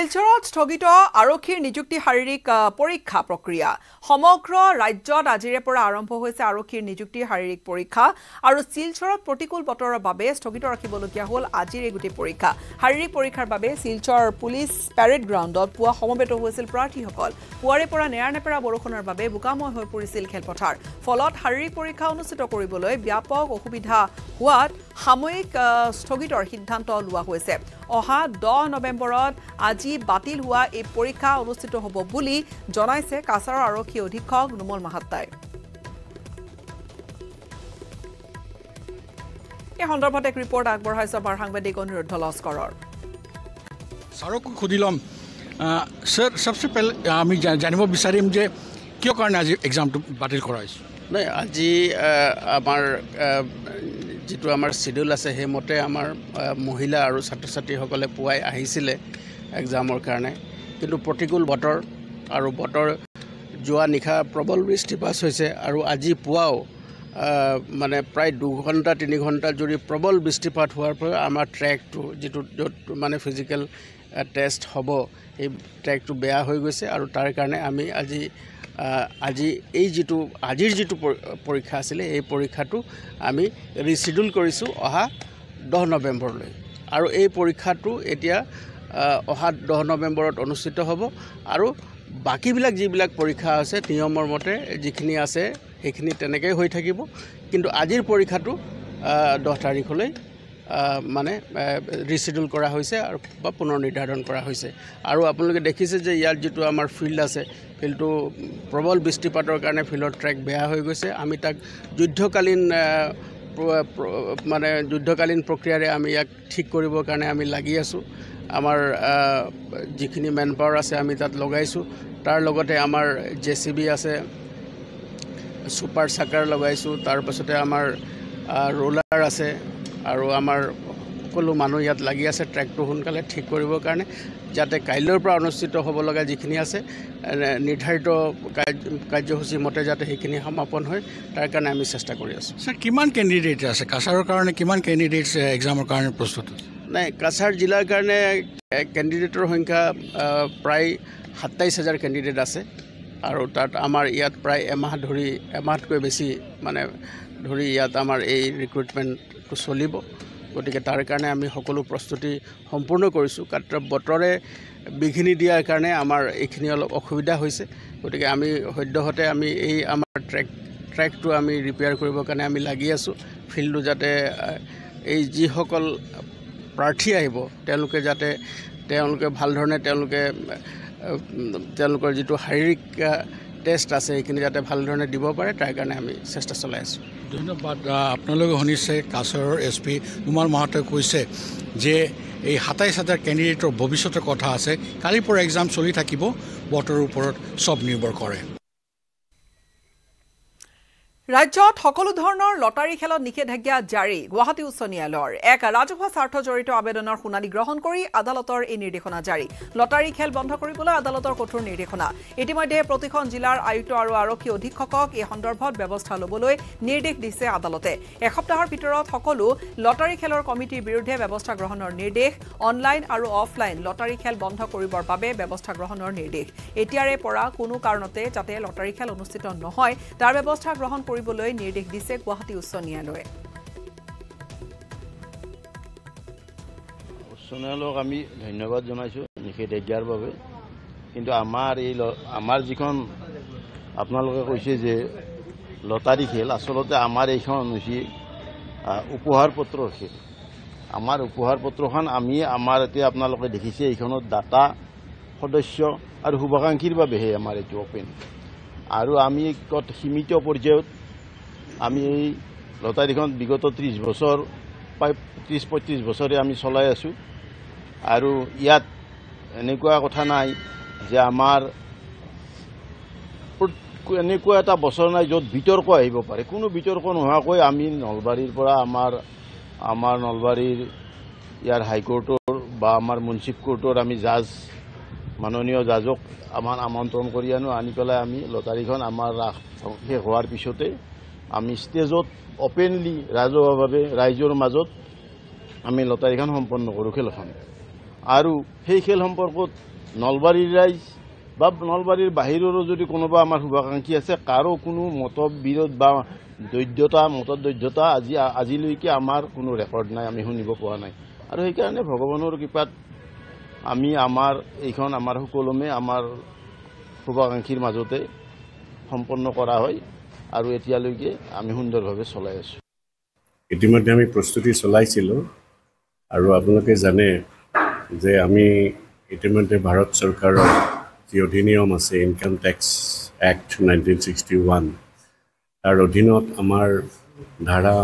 শিলচৰত স্থগিত আৰক্ষীৰ নিযুক্তি শাৰীৰিক পৰীক্ষা প্ৰক্ৰিয়া। সমগ্ৰ ৰাজ্যত আজিৰে পৰা আৰম্ভ হৈছে আৰক্ষীৰ নিযুক্তি শাৰীৰিক পৰীক্ষা আৰু শিলচৰত প্ৰতিকূল বতৰৰ বাবে স্থগিত ৰাখিবলগীয়া হ'ল আজিৰ এই গোটেই পৰীক্ষা। শাৰীৰিক পৰীক্ষাৰ বাবে শিলচৰ পুলিচ পেৰেড গ্ৰাউণ্ডত পুৱা সমবেত হৈছিল প্ৰাৰ্থীসকল। পুৱাৰে পৰা নেৰানেপেৰা বৰষুণৰ বাবে বোকাময় হৈ পৰিছিল খেলপথাৰ। ফলত শাৰীৰিক পৰীক্ষা অনুষ্ঠিত কৰিবলৈ ব্যাপক অসুবিধা হোৱাত সাময়িক স্থগিতৰ সিদ্ধান্ত লোৱা হৈছে। অহা 10 নৱেম্বৰত আজি বাতিল হোৱা এই পৰীক্ষা অনুষ্ঠিত হ'ব বুলি জনাইছে কাছাৰৰ আৰক্ষী অধীক্ষক নুমল মাহাত্তাই। এই সন্দৰ্ভত এক ৰিপৰ্ট আগবঢ়াইছে আমাৰ সাংবাদিক অনিৰুদ্ধ লস্কৰৰ। ছাৰক সুধি ল'ম। ছাৰ, সবচে পেহলে আমি জানিব বিচাৰিম যে কিয় কাৰণে আজি এক্সামটো বাতিল কৰা হৈছে। নাই, আজি আমাৰ যেটো আমাৰ শিডিউল আছে সেইমতে আমাৰ মহিলা আৰু ছাত্ৰ ছাত্ৰীসকলে পুৱাই আহিছিলে এক্সামৰ কাৰণে। কিন্তু প্ৰতিকূল বতৰ আৰু বতৰ যোৱা নিশা প্ৰবল বৃষ্টিপাত হৈছে আৰু আজি পুৱাও মানে প্ৰায় 2-3 ঘণ্টা জুৰি প্ৰবল বৃষ্টিপাত হোৱাৰ পৰা আমাৰ ট্ৰেকটো যিটো য'ত মানে ফিজিকেল টেষ্ট হ'ব সেই ট্ৰেকটো বেয়া হৈ গৈছে আৰু তাৰ কাৰণে আমি আজিৰ যিটো পৰীক্ষা আছিলে এই পৰীক্ষাটো আমি ৰিচিডিউল কৰিছোঁ অহা 10 নৱেম্বৰলৈ। আৰু এই পৰীক্ষাটো এতিয়া অহা 10 নৱেম্বৰত অনুষ্ঠিত হ'ব আৰু বাকীবিলাক যিবিলাক পৰীক্ষা আছে নিয়মৰ মতে যিখিনি আছে সেইখিনি তেনেকৈ হৈ থাকিব। কিন্তু আজিৰ পৰীক্ষাটো 10 তাৰিখলৈ মানে ৰিচিডিউল কৰা হৈছে আৰু বা পুনৰ নিৰ্ধাৰণ কৰা হৈছে। আৰু আপোনালোকে দেখিছে যে ইয়াৰ যিটো আমাৰ ফিল্ড আছে ফিল্ডটো প্ৰবল বৃষ্টিপাতৰ কাৰণে ফিল্ডৰ ট্ৰেক বেয়া হৈ গৈছে। আমি তাক যুদ্ধকালীন প্ৰক্ৰিয়াৰে আমি ইয়াক ঠিক কৰিবৰ কাৰণে আমি লাগি আছোঁ। আমাৰ যিখিনি মেন পাৱাৰ আছে আমি তাত লগাইছোঁ। তাৰ লগতে আমাৰ JCB আছে, ছুপাৰ চাকাৰ লগাইছোঁ, তাৰপাছতে আমাৰ ৰোলাৰ আছে আৰু আমাৰ সকলো মানুহ ইয়াত লাগি আছে ট্ৰেকটো সোনকালে ঠিক কৰিবৰ কাৰণে, যাতে কাইলৈৰ পৰা অনুষ্ঠিত হ'ব লগা যিখিনি আছে নিৰ্ধাৰিত কাৰ্যসূচী মতে যাতে সেইখিনি সমাপন হয় তাৰ কাৰণে আমি চেষ্টা কৰি আছোঁ। ছাৰ, কিমান কেণ্ডিডেট আছে কাছাৰৰ কাৰণে? কিমান কেণ্ডিডেটছ এক্সামৰ কাৰণে প্ৰস্তুত? নাই, কাছাৰ জিলাৰ কাৰণে কেণ্ডিডেটৰ সংখ্যা প্ৰায় 27,000 কেণ্ডিডেট আছে আৰু তাত আমাৰ ইয়াত প্ৰায় এমাহতকৈ বেছি মানে ধৰি ইয়াত আমাৰ এই ৰিক্ৰুটমেণ্টটো চলিব। গতিকে তাৰ কাৰণে আমি সকলো প্ৰস্তুতি সম্পূৰ্ণ কৰিছোঁ। বতৰে বিঘিনি দিয়াৰ কাৰণে আমাৰ এইখিনি অলপ অসুবিধা হৈছে। গতিকে আমি সদ্যহতে আমি এই আমাৰ ট্ৰেকটো আমি ৰিপেয়াৰ কৰিবৰ কাৰণে আমি লাগি আছোঁ। ফিল্ডটো যাতে এই যিসকল প্ৰাৰ্থী আহিব তেওঁলোকে ভাল ধৰণে তেওঁলোকৰ যিটো শাৰীৰিক টেষ্ট আছে সেইখিনি যাতে ভালধৰণে দিব পাৰে তাৰ কাৰণে আমি চেষ্টা চলাই আছোঁ। ধন্যবাদ। আপোনালোকে শুনিছে কাছাৰৰ SP নুমল মাহাতই কৈছে যে এই 27,000 কেণ্ডিডেটৰ ভৱিষ্যতৰ কথা আছে। কালিৰ পৰা এক্সাম চলি থাকিব, বতৰৰ ওপৰত চব নিৰ্ভৰ কৰে। ৰাজ্যত সকলো ধৰণৰ লটাৰী খেলত নিষেধাজ্ঞা জাৰি। গুৱাহাটী উচ্চ ন্যায়ালয়ৰ এক ৰাজহুৱা স্বাৰ্থ জড়িত আবেদনৰ শুনানি গ্ৰহণ কৰি আদালতৰ এই নিৰ্দেশনা জাৰি। লটাৰী খেল বন্ধ কৰিবলৈ আদালতৰ কঠোৰ নিৰ্দেশনা। ইতিমধ্যে প্ৰতিখন জিলাৰ আয়ুক্ত আৰু আৰক্ষী অধীক্ষকক এই সন্দৰ্ভত ব্যৱস্থা ল'বলৈ নিৰ্দেশ দিছে আদালতে। এসপ্তাহৰ ভিতৰত সকলো লটাৰী খেলৰ কমিটিৰ বিৰুদ্ধে ব্যৱস্থা গ্ৰহণৰ নিৰ্দেশ। অনলাইন আৰু অফলাইন লটাৰী খেল বন্ধ কৰিবৰ বাবে ব্যৱস্থা গ্ৰহণৰ নিৰ্দেশ। এতিয়াৰে পৰা কোনো কাৰণতে যাতে লটাৰী খেল অনুষ্ঠিত নহয় তাৰ ব্যৱস্থা গ্ৰহণ কৰিবলৈ নিৰ্দেশ দিছে গুৱাহাটী উচ্চ ন্যায়ালয়ে। উচ্চ ন্যায়ালয়ক আমি ধন্যবাদ জনাইছোঁ নিষেধাজ্ঞাৰ বাবে। কিন্তু আমাৰ যিখন আপোনালোকে কৈছে যে লটাৰী খেল, আচলতে আমাৰ এইখন হৈছে উপহাৰ পত্ৰৰ খেল। আমাৰ উপহাৰ পত্ৰখন আমি আমাৰ এতিয়া আপোনালোকে দেখিছে এইখনত দাতা, সদস্য আৰু শুভাকাংক্ষীৰ বাবেহে আমাৰ এইটো অপেন। আৰু আমি কত সীমিত পৰ্যায়ত আমি এই লটাৰীখন বিগত 30 বছৰ প্ৰায় 30-35 বছৰে আমি চলাই আছোঁ। আৰু ইয়াত এনেকুৱা কথা নাই যে আমাৰ এনেকুৱা এটা বছৰ নাই য'ত বিতৰ্ক আহিব পাৰে। কোনো বিতৰ্ক নোহোৱাকৈ আমি নলবাৰীৰ পৰা আমাৰ নলবাৰীৰ ইয়াৰ হাইকোৰ্টৰ বা আমাৰ মুন্সিপ কোৰ্টৰ আমি জাজ মাননীয় জাজক আমাৰ আমন্ত্ৰণ কৰি আনি পেলাই আমি লটাৰীখন আমাৰ শেষ হোৱাৰ পিছতে আমি ষ্টেজত অপেনলি ৰাজহুৱাভাৱে ৰাইজৰ মাজত আমি লটাৰীখন সম্পন্ন কৰোঁ খেলখন। আৰু সেই খেল সম্পৰ্কত নলবাৰীৰ বা নলবাৰীৰ বাহিৰৰো যদি কোনোবা আমাৰ শুভাকাংক্ষী আছে, কাৰো কোনো মতবিৰোধ বা মতদৈধ্যতা আজিলৈকে আমাৰ কোনো ৰেকৰ্ড নাই, আমি শুনিব পোৱা নাই। আৰু সেইকাৰণে ভগৱানৰ কৃপাত আমি আমাৰ এইখন আমাৰ সুকলমে আমাৰ শুভাকাংক্ষীৰ মাজতে সম্পন্ন কৰা হয় আৰু এতিয়ালৈকে আমি সুন্দৰভাৱে চলাই আছোঁ। ইতিমধ্যে আমি প্ৰস্তুতি চলাইছিলোঁ আৰু আপোনালোকে জানে যে আমি ইতিমধ্যে ভাৰত চৰকাৰৰ যি অধিনিয়ম আছে ইনকাম টেক্স এক্ট 1961, তাৰ অধীনত আমাৰ ধাৰা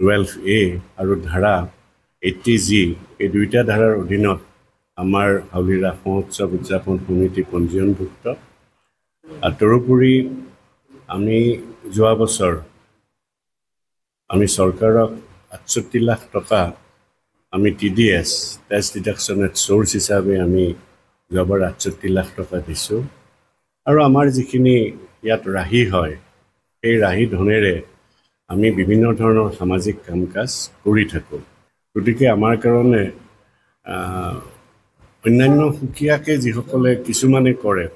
12A আৰু ধাৰা 80G, এই দুয়োটা ধাৰাৰ অধীনত আমাৰ হাউলী ৰাস মহোৎসৱ উদযাপন সমিতি পঞ্জীয়নভুক্ত। আৰু তদুপৰি আমি যোৱা বছৰ আমি চৰকাৰক ৬৮ লাখ টকা আমি TDS tax deduction at source হিচাপে আমি যোৱাবাৰ ৬৮ লাখ টকা দিছোঁ। আৰু আমাৰ যিখিনি ইয়াত ৰাহি হয়, সেই ৰাহি ধনেৰে আমি বিভিন্ন ধৰণৰ সামাজিক কাম কাজ কৰি থাকোঁ। গতিকে আমাৰ কাৰণে অন্যান্য সুকীয়াকৈ যিসকলে কিছুমানে কৰে,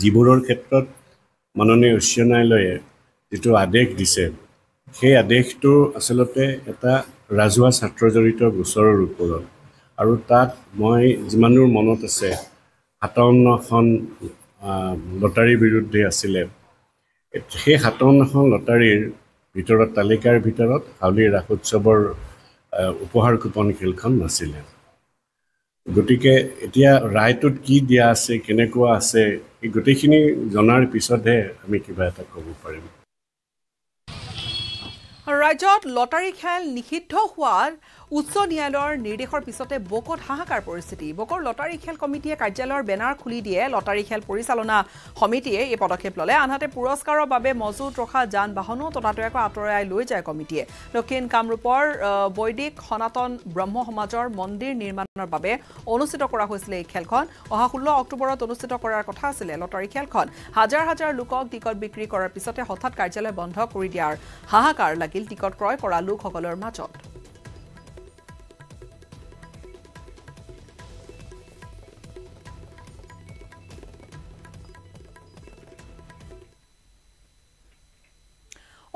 যিবোৰৰ ক্ষেত্ৰত মাননীয় উচ্চ ন্যায়ালয়ে যিটো আদেশ দিছে, সেই আদেশটো আচলতে এটা ৰাজহুৱা ছাত্ৰজড়িত গোচৰৰ ওপৰত। আৰু তাত মই যিমান দূৰ মনত আছে ৫৭খন লটাৰীৰ বিৰুদ্ধে আছিলে। সেই ৫৭খন লটাৰীৰ ভিতৰত তালিকাৰ ভিতৰত হাউলী ৰাস উৎসৱৰ উপহাৰ কুপন খেলখন নাছিলে। গতিকে এতিয়া ৰায়টোত কি দিয়া আছে, কেনেকুৱা আছে, এই গোটেইখিনি জনাৰ পিছতহে আমি কিবা এটা ক'ব পাৰিম। ৰাজ্যত লটাৰী খেল নিষিদ্ধ হোৱাৰ উচ্চ ন্যায়ালয়ৰ নিৰ্দেশৰ পিছতে বকত হাহাকাৰ পৰিস্থিতি। বকৰ লটাৰী খেল কমিটিয়ে কাৰ্যালয়ৰ বেনাৰ খুলি দিয়ে। লটাৰী খেল পৰিচালনা সমিতিয়ে এই পদক্ষেপ ল'লে। আনহাতে পুৰস্কাৰৰ বাবে মজুত ৰখা যান বাহনো ততাতৈয়াকৈ আঁতৰাই লৈ যায় কমিটিয়ে। দক্ষিণ কামৰূপৰ বৈদিক সনাতন ব্ৰহ্ম সমাজৰ মন্দিৰ নিৰ্মাণৰ বাবে অনুষ্ঠিত কৰা হৈছিলে এই খেলখন। অহা ১৬ অক্টোবৰত অনুষ্ঠিত কৰাৰ কথা আছিলে লটাৰী খেলখন। হাজাৰ হাজাৰ লোকক টিকট বিক্ৰী কৰাৰ পিছতে হঠাৎ কাৰ্যালয় বন্ধ কৰি দিয়াৰ হাহাকাৰ লাগিল টিকট ক্ৰয় কৰা লোকসকলৰ মাজত।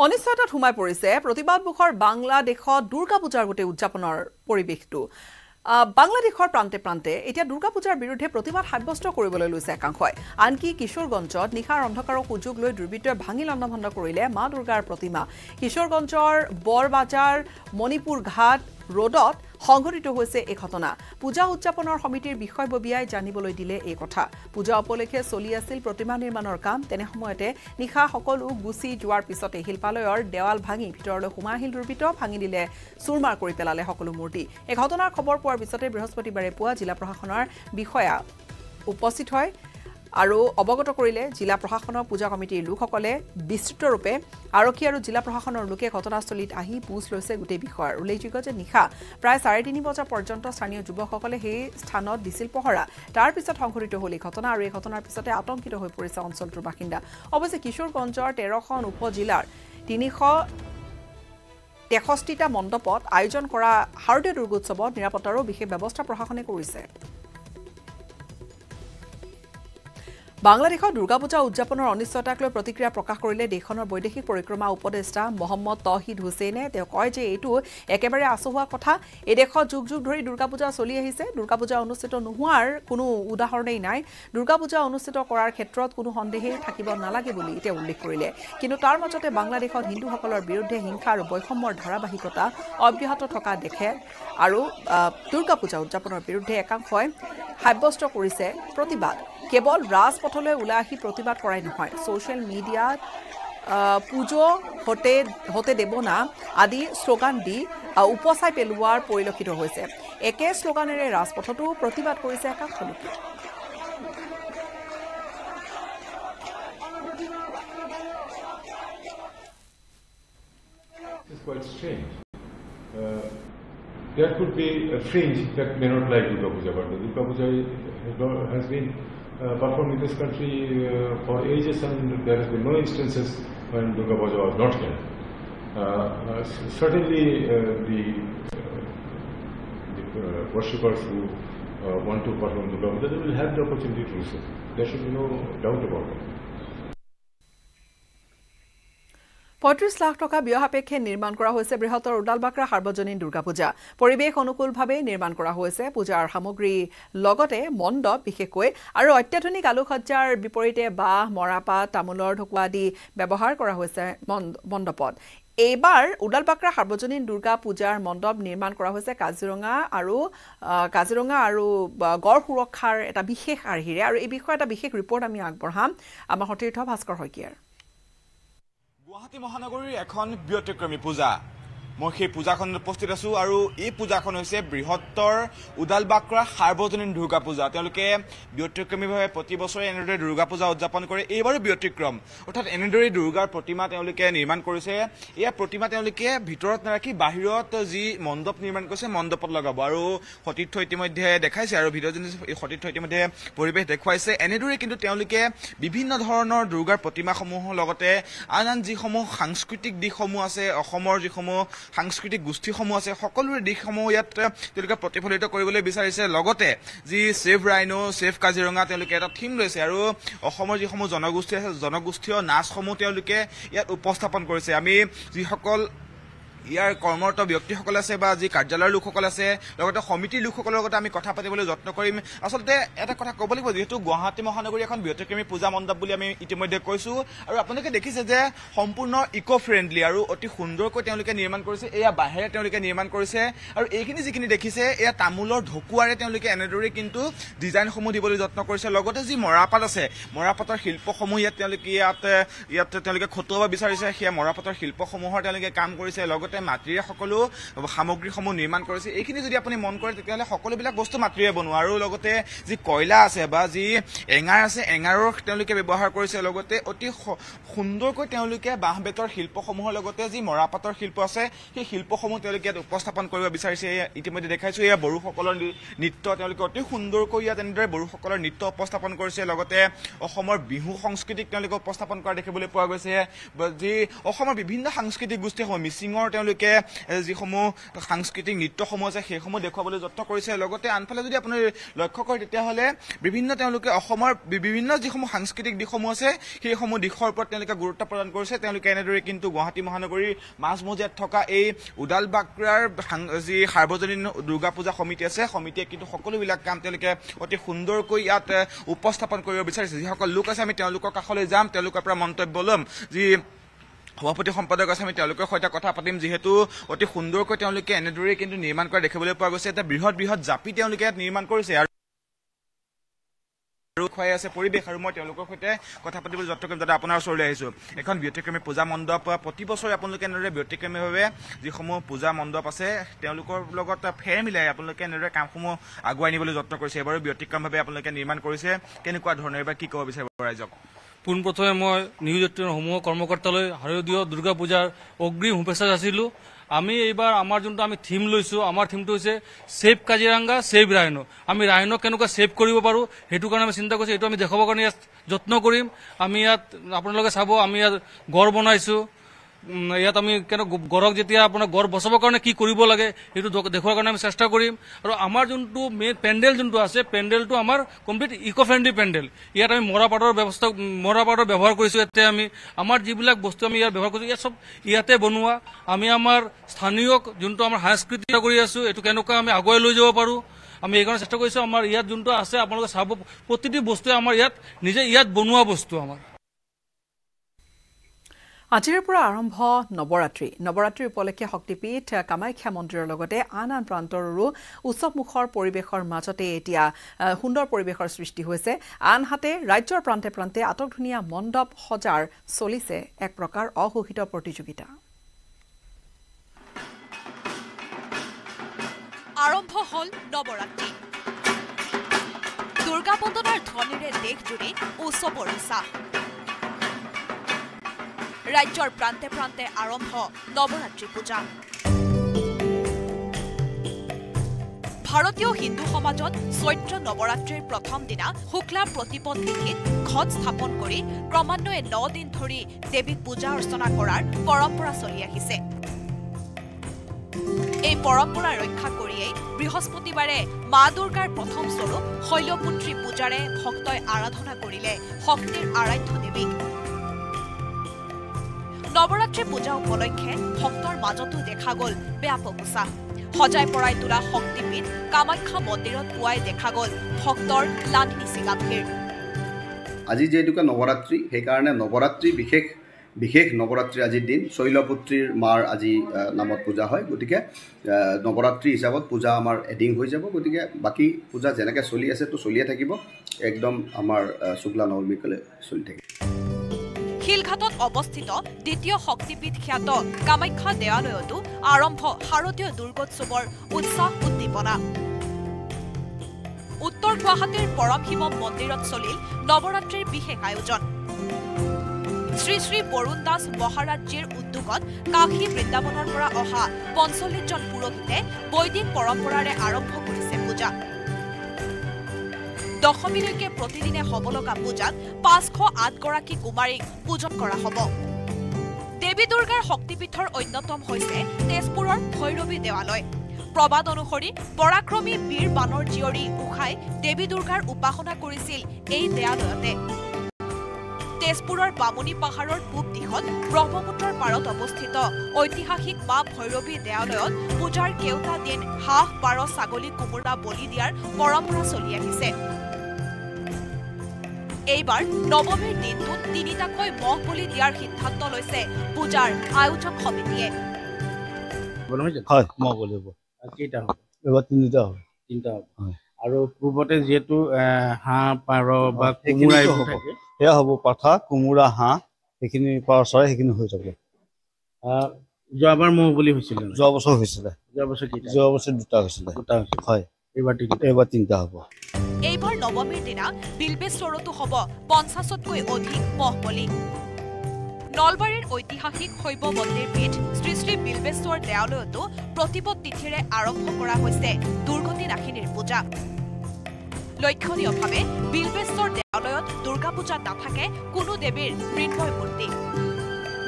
অনিশ্চয়তাত সোমাই পৰিছে প্ৰতিবাদমুখৰ বাংলাদেশত দুৰ্গা পূজাৰ গোটেই উদযাপনৰ পৰিৱেশটো। বাংলাদেশৰ প্ৰান্তে প্ৰান্তে এতিয়া দুৰ্গা পূজাৰ বিৰুদ্ধে প্ৰতিবাদ সাব্যস্ত কৰিবলৈ লৈছে একাংশই। আনকি কিশোৰগঞ্জত নিশাৰ অন্ধকাৰক সুযোগ লৈ দুৰ্বৃত্তই ভাঙি লণ্ডভণ্ড কৰিলে মা দুৰ্গাৰ প্ৰতিমা। কিশোৰগঞ্জৰ বৰবাজাৰ মণিপুৰ ঘাট ৰোডত সংঘটিত হৈছে এই ঘটনা। পূজা উদযাপনৰ সমিতিৰ বিষয়ববীয়াই জানিবলৈ দিলে এই কথা। পূজা উপলক্ষে চলি আছিল প্ৰতিমা নিৰ্মাণৰ কাম। তেনে সময়তে নিশা সকলো গুচি যোৱাৰ পিছতে শিল্পালয়ৰ দেৱাল ভাঙি ভিতৰলৈ সোমাই আহিল দুৰ্বৃত্ত। ভাঙি দিলে, চুৰমাৰ কৰি পেলালে সকলো মূৰ্তি। এই ঘটনাৰ খবৰ পোৱাৰ পিছতে বৃহস্পতিবাৰে পুৱা জিলা প্ৰশাসনৰ বিষয়া উপস্থিত হয় আৰু অৱগত কৰিলে। জিলা প্ৰশাসনৰ পূজা কমিটিৰ লোকসকলে বিস্তৃতৰূপে আৰক্ষী আৰু জিলা প্ৰশাসনৰ লোকে ঘটনাস্থলীত আহি বুজ লৈছে গোটেই বিষয়ৰ। উল্লেখযোগ্য যে নিশা প্ৰায় ৩:৩০ বজা পৰ্যন্ত স্থানীয় যুৱকসকলে সেই স্থানত দিছিল পহৰা। তাৰ পিছত সংঘটিত হ'ল এই ঘটনা। আৰু এই ঘটনাৰ পিছতে আতংকিত হৈ পৰিছে অঞ্চলটোৰ বাসিন্দা। অৱশ্যে কিশোৰগঞ্জৰ 13খন উপজিলাৰ ৩৬৩টা মণ্ডপত আয়োজন কৰা শাৰদীয় দুৰ্গোৎসৱত নিৰাপত্তাৰো বিশেষ ব্যৱস্থা প্ৰশাসনে কৰিছে। বাংলাদেশত দুৰ্গা পূজা উদযাপনৰ অনিশ্চয়তাক লৈ প্ৰতিক্ৰিয়া প্ৰকাশ কৰিলে দেশখনৰ বৈদেশিক পৰিক্ৰমা উপদেষ্টা মহম্মদ তৌহিদ হুছেইনে। তেওঁ কয় যে এইটো একেবাৰে আচহুৱা কথা। এই দেশত যুগ যুগ ধৰি দুৰ্গা পূজা চলি আহিছে। দুৰ্গা পূজা অনুষ্ঠিত নোহোৱাৰ কোনো উদাহৰণেই নাই। দুৰ্গা পূজা অনুষ্ঠিত কৰাৰ ক্ষেত্ৰত কোনো সন্দেহেই থাকিব নালাগে বুলি তেওঁ উল্লেখ কৰিলে। কিন্তু তাৰ মাজতে বাংলাদেশত হিন্দুসকলৰ বিৰুদ্ধে হিংসা আৰু বৈষম্যৰ ধাৰাবাহিকতা অব্যাহত থকা দেখে আৰু দুৰ্গা পূজা উদযাপনৰ বিৰুদ্ধে একাংশই সাব্যস্ত কৰিছে প্ৰতিবাদ। কেৱল ৰাজপথলৈ ওলাই আহি প্ৰতিবাদ কৰাই নহয়, ছ'চিয়েল মিডিয়াত পুজো হতে দেব না আদি শ্লোগান দি উপচাই পেলোৱাৰ পৰিলক্ষিত হৈছে। একে শ্লোগানেৰে ৰাজপথতো প্ৰতিবাদ কৰিছে একাংশ লোকে। There could be a fringe that may not like Durga Puja, but Durga Puja has been performed in this country for ages, and there has been no instances when Durga Puja was not held. Certainly the worshippers who 1 to 1 on the ground, they will have the opportunity to research. There should be no doubt about that. ৩৫ lakh টকা ব্যয়সাপেক্ষে নির্মাণ করা হয়েছে বৃহত্তর উডালবাকড়া সার্বজনীন দুর্গাপূজা। পরিবেশ অনুকূলভাবে নির্মাণ করা হয়েছে পূজাৰ সামগ্ৰী লগতে মণ্ডপ বিশেষকৈ আৰু অত্যাধুনিক আলোকসজ্জাৰ বিপৰীতে বাঁহ, মৰাপাত, তামোলৰ ঢকুৱা আদি ব্যৱহাৰ কৰা হৈছে মণ্ডপত। এইবাৰ উডালবাকড়া সাৰ্বজনীন দুৰ্গা পূজাৰ মণ্ডপ নিৰ্মাণ কৰা হৈছে কাজিৰঙা আৰু গড় সুৰক্ষাৰ এটা বিশেষ আৰ্হিৰে, আৰু এই বিষয়ে এটা বিশেষ ৰিপৰ্ট আমি আগবঢ়াম আমাৰ সতীৰ্থ ভাস্কৰ শইকীয়াৰ। গুৱাহাটী মহানগৰীৰ এখন ব্যতিক্ৰমী পূজা, মই সেই পূজাখনত উপস্থিত আছো আৰু এই পূজাখন হৈছে বৃহত্তৰ উডালবাকড়া সাৰ্বজনীন দুৰ্গা পূজা। তেওঁলোকে ব্যতিক্ৰমীভাৱে প্ৰতি বছৰে এনেদৰে দুৰ্গা পূজা উদযাপন কৰে, এইবাৰো ব্যতিক্ৰম, অৰ্থাৎ এনেদৰে দুৰ্গাৰ প্ৰতিমা তেওঁলোকে নিৰ্মাণ কৰিছে। এয়া প্ৰতিমা তেওঁলোকে ভিতৰত নাৰাখি বাহিৰত যি মণ্ডপ নিৰ্মাণ কৰিছে মণ্ডপত লগাব, আৰু সতীৰ্থ ইতিমধ্যে দেখাইছে আৰু ভিডিঅ' সতীৰ্থ ইতিমধ্যে পৰিৱেশ দেখুৱাইছে। এনেদৰে কিন্তু তেওঁলোকে বিভিন্ন ধৰণৰ দুৰ্গাৰ প্ৰতিমাসমূহৰ লগতে আন আন যিসমূহ সাংস্কৃতিক দিশসমূহ আছে, অসমৰ যিসমূহ সাংস্কৃতিক গোষ্ঠীসমূহ আছে, সকলোৰে দিশসমূহ ইয়াত তেওঁলোকে প্ৰতিফলিত কৰিবলৈ বিচাৰিছে। লগতে যি ছেভ ৰাইনো, ছেভ কাজিৰঙা তেওঁলোকে এটা থিম লৈছে, আৰু অসমৰ যিসমূহ জনগোষ্ঠী আছে জনগোষ্ঠীয় নাচসমূহ তেওঁলোকে ইয়াত উপস্থাপন কৰিছে। আমি যিসকল ইয়াৰ কৰ্মৰত ব্যক্তিসকল আছে বা যি কাৰ্যালয়ৰ লোকসকল আছে লগতে সমিতিৰ লোকসকলৰ লগত আমি কথা পাতিবলৈ যত্ন কৰিম। আচলতে এটা কথা ক'ব লাগিব, যিহেতু গুৱাহাটী মহানগৰী এখন ব্যতিক্ৰমী পূজা মণ্ডপ বুলি আমি ইতিমধ্যে কৈছোঁ, আৰু আপোনালোকে দেখিছে যে সম্পূৰ্ণ ইক' ফ্ৰেণ্ডলি আৰু অতি সুন্দৰকৈ তেওঁলোকে নিৰ্মাণ কৰিছে। এয়া বাঁহেৰে তেওঁলোকে নিৰ্মাণ কৰিছে, আৰু এইখিনি যিখিনি দেখিছে এয়া তামোলৰ ঢকুৱাৰে তেওঁলোকে এনেদৰে কিন্তু ডিজাইনসমূহ দিবলৈ যত্ন কৰিছে। লগতে যি মৰাপাত আছে, মৰাপাতৰ শিল্পসমূহ ইয়াত তেওঁলোকে খটুৱাব বিচাৰিছে, সেয়া মৰাপাতৰ শিল্পসমূহৰ তেওঁলোকে কাম কৰিছে। লগতে মাটিৰে সকলো সামগ্ৰীসমূহ নিৰ্মাণ কৰিছে। এইখিনি যদি আপুনি মন কৰে তেতিয়াহ'লে সকলোবিলাক বস্তু মাটিৰে বনোৱা, আৰু লগতে যি কয়লা আছে বা যি এঙাৰ আছে এঙাৰৰ তেওঁলোকে ব্যৱহাৰ কৰিছে। লগতে অতি সুন্দৰকৈ তেওঁলোকে বাঁহ বেতৰ শিল্পসমূহৰ লগতে যি মৰাপাতৰ শিল্প আছে সেই শিল্পসমূহ তেওঁলোকে ইয়াত উপস্থাপন কৰিব বিচাৰিছে। ইতিমধ্যে দেখাইছোঁ এয়া বড়োসকলৰ নৃত্য, তেওঁলোকে অতি সুন্দৰকৈ ইয়াত এনেদৰে বড়োসকলৰ নৃত্য উপস্থাপন কৰিছে। লগতে অসমৰ বিহু সংস্কৃতিক তেওঁলোকে উপস্থাপন কৰা দেখিবলৈ পোৱা গৈছে, যি অসমৰ বিভিন্ন সাংস্কৃতিক গোষ্ঠীসমূহ মিচিঙৰ তেওঁলোকে যিসমূহ সাংস্কৃতিক নৃত্যসমূহ আছে সেইসমূহ দেখুৱাবলৈ যত্ন কৰিছে। লগতে আনফালে যদি আপুনি লক্ষ্য কৰে তেতিয়াহ'লে বিভিন্ন তেওঁলোকে অসমৰ বিভিন্ন যিসমূহ সাংস্কৃতিক দিশসমূহ আছে সেইসমূহ দিশৰ ওপৰত তেওঁলোকে গুৰুত্ব প্ৰদান কৰিছে। তেওঁলোকে এনেদৰে কিন্তু গুৱাহাটী মহানগৰীৰ মাজমজিয়াত থকা এই উডালবাকড়াৰ যি সাৰ্বজনীন দুৰ্গা পূজা সমিতি আছে, সমিতিয়ে কিন্তু সকলোবিলাক কাম তেওঁলোকে অতি সুন্দৰকৈ ইয়াত উপস্থাপন কৰিব বিচাৰিছে। যিসকল লোক আছে আমি তেওঁলোকৰ কাষলৈ যাম, তেওঁলোকৰ পৰা মন্তব্য ল'ম, যি সভাপতি সম্পাদক আছে আমি তেওঁলোকৰ সৈতে কথা পাতিম। যিহেতু অতি সুন্দৰকৈ তেওঁলোকে এনেদৰে কিন্তু নিৰ্মাণ কৰা দেখিবলৈ পোৱা গৈছে। এটা বৃহৎ বৃহৎ জাপি তেওঁলোকে ইয়াত নিৰ্মাণ কৰিছে আৰু খুৱাই আছে পৰিৱেশ, আৰু মই তেওঁলোকৰ সৈতে কথা পাতিবলৈ যত্ন কৰিম। যাতে আপোনাৰ ওচৰলৈ আহিছোঁ, এখন ব্যতিক্ৰমী পূজা মণ্ডপ। প্ৰতি বছৰে আপোনালোকে এনেদৰে ব্যতিক্ৰমীভাৱে যিসমূহ পূজা মণ্ডপ আছে তেওঁলোকৰ লগত ফেৰ মিলাই আপোনালোকে এনেদৰে কামসমূহ আগুৱাই নিবলৈ যত্ন কৰিছে। এবাৰো ব্যতিক্ৰমভাৱে আপোনালোকে নিৰ্মাণ কৰিছে, কেনেকুৱা ধৰণৰ এইবাৰ কি ক'ব বিচাৰিব ৰাইজক? পোনপ্ৰথমে মই নিউজ ১৮ কৰ্মকৰ্তালৈ শাৰদীয় দুৰ্গা পূজাৰ অগ্ৰিম শুভেচ্ছা যাচিলোঁ। আমি এইবাৰ আমাৰ যোনটো আমি থিম লৈছোঁ, আমাৰ থিমটো হৈছে ছেভ কাজিৰঙা, ছেভ ৰাইনো। আমি ৰাইনক কেনেকুৱা ছেভ কৰিব পাৰোঁ সেইটো কাৰণে আমি চিন্তা কৰিছোঁ, এইটো আমি দেখাবৰ কাৰণে ইয়াত যত্ন কৰিম। আমি ইয়াত আপোনালোকে চাব আমি ইয়াত গড় বনাইছোঁ, ইয়াত আমি কেনে গড়ক যেতিয়া আপোনাৰ গড় বচাবৰ কাৰণে কি কৰিব লাগে সেইটো দেখুৱাৰ কাৰণে আমি চেষ্টা কৰিম। আৰু আমাৰ যোনটো মেইন পেণ্ডেল যোনটো আছে, পেণ্ডেলটো আমাৰ কমপ্লিট ইক' ফ্ৰেণ্ডলি পেণ্ডেল। ইয়াত আমি মৰাপাতৰ ব্যৱহাৰ কৰিছোঁ। ইয়াতে আমি আমাৰ যিবিলাক বস্তু আমি ইয়াত ব্যৱহাৰ কৰিছোঁ ইয়াত চব ইয়াতে বনোৱা। আমি আমাৰ স্থানীয় যোনটো আমাৰ সাংস্কৃতিক কৰি আছোঁ এইটো কেনেকুৱা আমি আগুৱাই লৈ যাব পাৰোঁ, আমি এইকাৰণে চেষ্টা কৰিছোঁ। আমাৰ ইয়াত যোনটো আছে আপোনালোকে চাব, প্ৰতিটো বস্তুৱে আমাৰ ইয়াত নিজে ইয়াত বনোৱা বস্তু। আমাৰ আজিৰ পৰা আৰম্ভ নৱৰাত্ৰি। নৱৰাত্ৰি উপলক্ষে শক্তিপীঠ কামাখ্যা মন্দিৰৰ লগতে আন আন প্ৰান্তৰৰো উৎসৱমুখৰ পৰিৱেশৰ মাজতে এতিয়া সুন্দৰ পৰিৱেশৰ সৃষ্টি হৈছে। আনহাতে ৰাজ্যৰ প্ৰান্তে প্ৰান্তে আটকধুনীয়া মণ্ডপ সজাৰ চলিছে এক প্ৰকাৰ অঘোষিত প্ৰতিযোগিতা। আৰম্ভ হ'ল নৱৰাত্ৰি। দুৰ্গা বন্দনাৰ ধ্বনিৰে দেশজুৰি উৎসৱৰ উৎসাহ। ৰাজ্যৰ প্ৰান্তে প্ৰান্তে আৰম্ভ নৱৰাত্ৰি পূজা। ভাৰতীয় হিন্দু সমাজত চৈত্ৰ নৱৰাত্ৰিৰ প্ৰথম দিনা শুক্লা প্ৰতিপদ তিথিত ঘট স্থাপন কৰি ক্ৰমান্বয়ে ৯ দিন ধৰি দেৱীক পূজা অৰ্চনা কৰাৰ পৰম্পৰা চলি আহিছে। এই পরম্পরা রক্ষা করিয়ে বৃহস্পতিবারে মা দুর্গার প্রথম স্বরূপ শৈলপুত্রী পূজারে ভক্তই আরাধনা করিলে শক্তির আরাধ্য দেবীক। নবরাত্রি পূজা উপলক্ষে ভক্তর মাজতো দেখা গল ব্যাপক উৎসাহ। সজাই পৰাই তোলা শক্তিপীঠ কামাখ্যা মন্দিৰত পুৱাই দেখা গল ভক্তৰ লাডনি চিগা ভিৰ। আজি যেনেকুৱা নৱৰাত্ৰি, সেইকাৰণে নৱৰাত্ৰি বিশেষ বিশেষ নৱৰাত্ৰি আজিৰ দিন শৈলপুত্ৰীৰ মাৰ আজি নামত পূজা হয়। গতিকে নৱৰাত্ৰি হিচাপত পূজা আমাৰ এডিং হৈ যাব। গতিকে বাকী পূজা যেনেকৈ চলি আছে তো চলিয়ে থাকিব, একদম আমাৰ শুক্লা নৱমীকলৈ চলি থাকিব। শিলঘাটত অৱস্থিত দ্বিতীয় শক্তিপীঠ খ্যাত কামাখ্যা দেৱালয়তো আৰম্ভ শাৰদীয় দুৰ্গোৎসৱৰ উৎসাহ উদ্দীপনা। উত্তৰ গুৱাহাটীৰ পৰম শিৱ মন্দিৰত চলিল নৱৰাত্ৰিৰ বিশেষ আয়োজন। শ্ৰী শ্ৰী বৰুণ দাস মহাৰাজজীৰ উদ্যোগত কাশী বৃন্দাবনৰ পৰা অহা ৪৫জন পুৰোহিতে বৈদিক পৰম্পৰাৰে আৰম্ভ কৰিছে পূজা। দশমীলৈকে প্ৰতিদিনে হ'ব লগা পূজাত ৫০৮গৰাকী কুমাৰীক পূজন কৰা হ'ব। দেৱী দুৰ্গাৰ শক্তিপীঠৰ অন্যতম হৈছে তেজপুৰৰ ভৈৰৱী দেৱালয়। প্ৰবাদ অনুসৰি পৰাক্ৰমী বীৰ বানৰ জীয়ৰী উষাই দেৱী দুৰ্গাৰ উপাসনা কৰিছিল এই দেৱালয়তে। তেজপুৰৰ বামুণী পাহাৰৰ পূব দিশত ব্ৰহ্মপুত্ৰৰ পাৰত অৱস্থিত ঐতিহাসিক মা ভৈৰৱী দেৱালয়ত পূজাৰ কেউটা দিন হাঁহ, পাৰ, ছাগলী, কোমোৰা বলি দিয়াৰ পৰম্পৰা চলি আহিছে। এইবাৰ নৱমীৰ দিনটোত ৩টাকৈ মহ বলি দিয়াৰ সিদ্ধান্ত লৈছে পূজাৰ আয়োজক সমিতিয়ে। আৰু পূৰ্বতে যিহেতু হাঁহ, পাৰ বা কোমোৰা সেয়া হ'ব, পাঠা, কোমোৰা, হাঁহ সেইখিনি, পাৰ চৰাই সেইখিনি হৈ যাব। যোৱাবাৰ মহ বলি হৈছিলে, যোৱা বছৰ হৈছিলে, যোৱা বছৰ 2টা হৈছিলে, হয়। এইবাৰ 3টা হ'ব। এইবাৰ নৱমীৰ দিনা বিলবেশ্বৰতো হ'ব 50তকৈ অধিক মহ বলি। নলবাৰীৰ ঐতিহাসিক শৈৱ মন্দিৰ পীঠ শ্ৰী শ্ৰী বিলবেশ্বৰ দেৱালয়তো প্ৰতিপদ তিথিৰে আৰম্ভ কৰা হৈছে দুৰ্গতি নাশিনীৰ পূজা। লক্ষণীয়ভাৱে বিলবেশ্বৰ দেৱালয়ত দুৰ্গা পূজাত নাথাকে কোনো দেৱীৰ মৃন্ময় মূৰ্তি।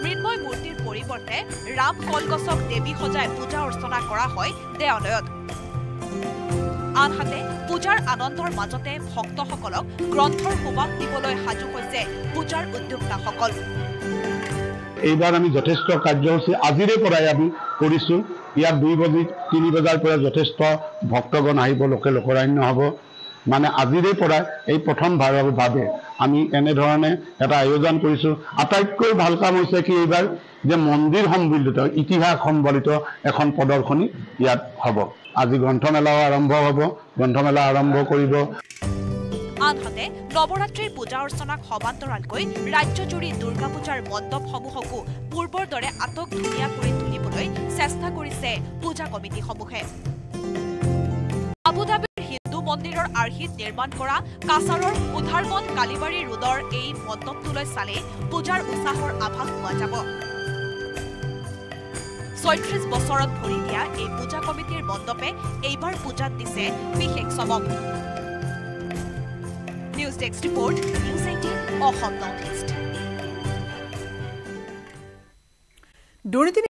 মৃন্ময় মূৰ্তিৰ পৰিৱৰ্তে ৰাম কলগছক দেৱী সজাই পূজা অৰ্চনা কৰা হয় দেৱালয়ত। আনহাতে পূজাৰ আনন্দৰ মাজতে ভক্তসকলক গ্ৰন্থৰ সুবাস দিবলৈ সাজু হৈছে পূজাৰ উদ্যোক্তাসকল। এইবাৰ আমি যথেষ্ট কাৰ্যসূচী আজিৰে পৰাই আমি কৰিছো। ইয়াত 2 বজি 3 বজাৰ পৰা যথেষ্ট ভক্তগণ আহিব, লোকে লোকৰান্য হব। মানে আজিৰে পৰা এই প্ৰথম ভাৱে আমি এনেধৰণে এটা আয়োজন কৰিছো। আটাইতকৈ ভাল কাম হৈছে কি এইবাৰ যে মন্দিৰ সম্বলিত, ইতিহাস সম্বলিত এখন প্ৰদৰ্শনী ইয়াত হব। আজি গ্ৰন্থমেলাও আৰম্ভ হব, গ্ৰন্থমেলা আৰম্ভ কৰিব। আনহাতে নৱৰাত্ৰিৰ পূজা অৰ্চনাক সমান্তৰালকৈ ৰাজ্যজুৰি দুৰ্গা পূজাৰ মণ্ডপসমূহকো পূৰ্বৰ দৰে আটক ধুনীয়া কৰি তুলিবলৈ চেষ্টা কৰিছে পূজা কমিটিসমূহে। আবুধাবিৰ হিন্দু মন্দিৰৰ আৰ্হিত নিৰ্মাণ কৰা কাছাৰৰ উধাৰবন্দ কালীবাৰী ৰোডৰ এই মণ্ডপটোলৈ চালে পূজাৰ উৎসাহৰ আভাস পোৱা যাব। ৩৬ বছৰত ভৰি দিয়া এই পূজা কমিটিৰ মণ্ডপে এইবাৰ পূজাত দিছে বিশেষ চমক। News desk report, news 18 Assam north east.